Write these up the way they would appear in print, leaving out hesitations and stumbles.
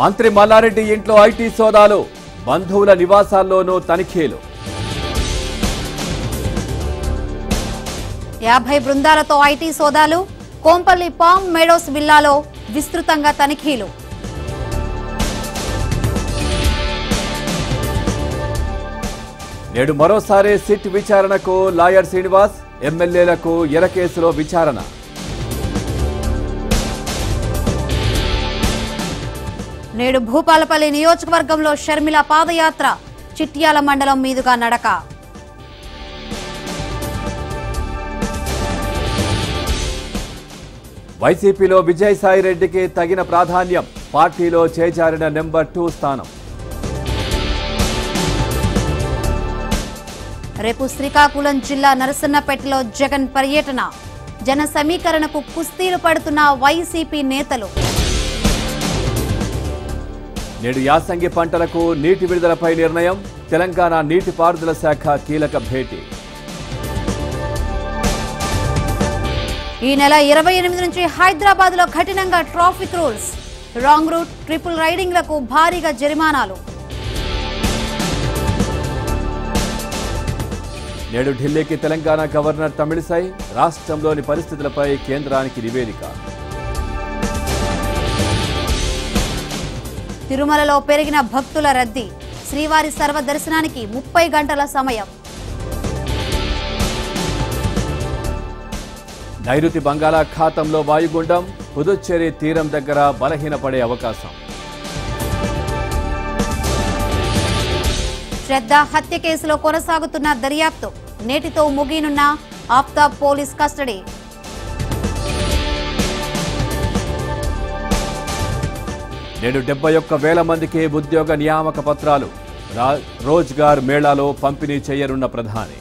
మంత్రి మల్లారెడ్డి ఇంట్లో ఐటీ సోదాలు, బంధువుల నివాసాల్లోనూ తనిఖీలు. 50 బృందాలతో ఐటీ సోదాలు, కోంపల్లి పామ్ మేడోస్ విల్లాలో విస్తృతంగా తనిఖీలు. నేడు మరోసారి సిట్ విచారణకు లాయర్ శ్రీనివాస్, ఎమ్మెల్యేలకు ఎర కేసులో విచారణ. నేడు భూపాలపల్లి నియోజకవర్గంలో షర్మిల పాదయాత్ర, చిట్యాల మండలం మీదుగా నడక. వైసీపీలో విజయసాయిరెడ్డికి తగిన ప్రాధాన్యం, పార్టీలో చేజారిన నెంబర్ 2 స్థానం. రేపు శ్రీకాకుళం జిల్లా నరసన్నపేటలో జగన్ పర్యటన, జన సమీకరణకు కుస్తీలు పడుతున్న వైసీపీ నేతలు. నేడు యాసంగి పంటలకు నీటి విడుదలపై నిర్ణయం, తెలంగాణ నీటిపారుదల శాఖ కీలక భేటీ. ఈ నెల 28 నుంచి హైదరాబాద్లో కఠినంగా traffic rules, wrong route, triple రైడింగ్లకు భారీగా జరిమానాలు. నేడు ఢిల్లీకి తెలంగాణ గవర్నర్ తమిళిసై, రాష్ట్రంలోని పరిస్థితులపై కేంద్రానికి నివేదిక. తిరుమలలో పెరిగిన భక్తుల రద్దీ, శ్రీవారి సర్వదర్శనానికి 30 గంటల సమయం. నైరుతి బంగాళాఖాతంలో వాయుగుండం, పుదుచ్చేరి తీరం దగ్గర బలహీనపడే అవకాశం. శ్రద్ధ హత్య కేసులో కొనసాగుతున్న దర్యాప్తు, నేటితో ముగియనున్న ఆఫ్తాబ్ పోలీస్ కస్టడీ. నేడు 71,000 మందికి ఉద్యోగ నియామక పత్రాలు, రోజ్గార్ మేళాలో పంపిణీ చేయనున్న ప్రధాని.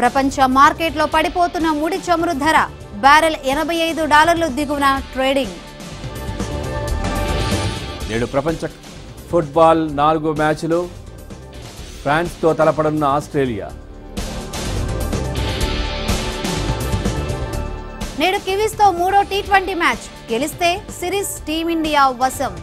ప్రపంచ మార్కెట్లో పడిపోతున్న ముడి చమురు ధర, బ్యారెల్ $85 దిగువన ట్రేడింగ్. నేడు ప్రపంచ ఫుట్బాల్ 4 మ్యాచ్లు, ఫ్రాన్స్తో తలపడనున్న ఆస్ట్రేలియా. నేడు కివీస్తో 3వ T20 మ్యాచ్, గెలిస్తే సిరీస్ టీమిండియా వశం.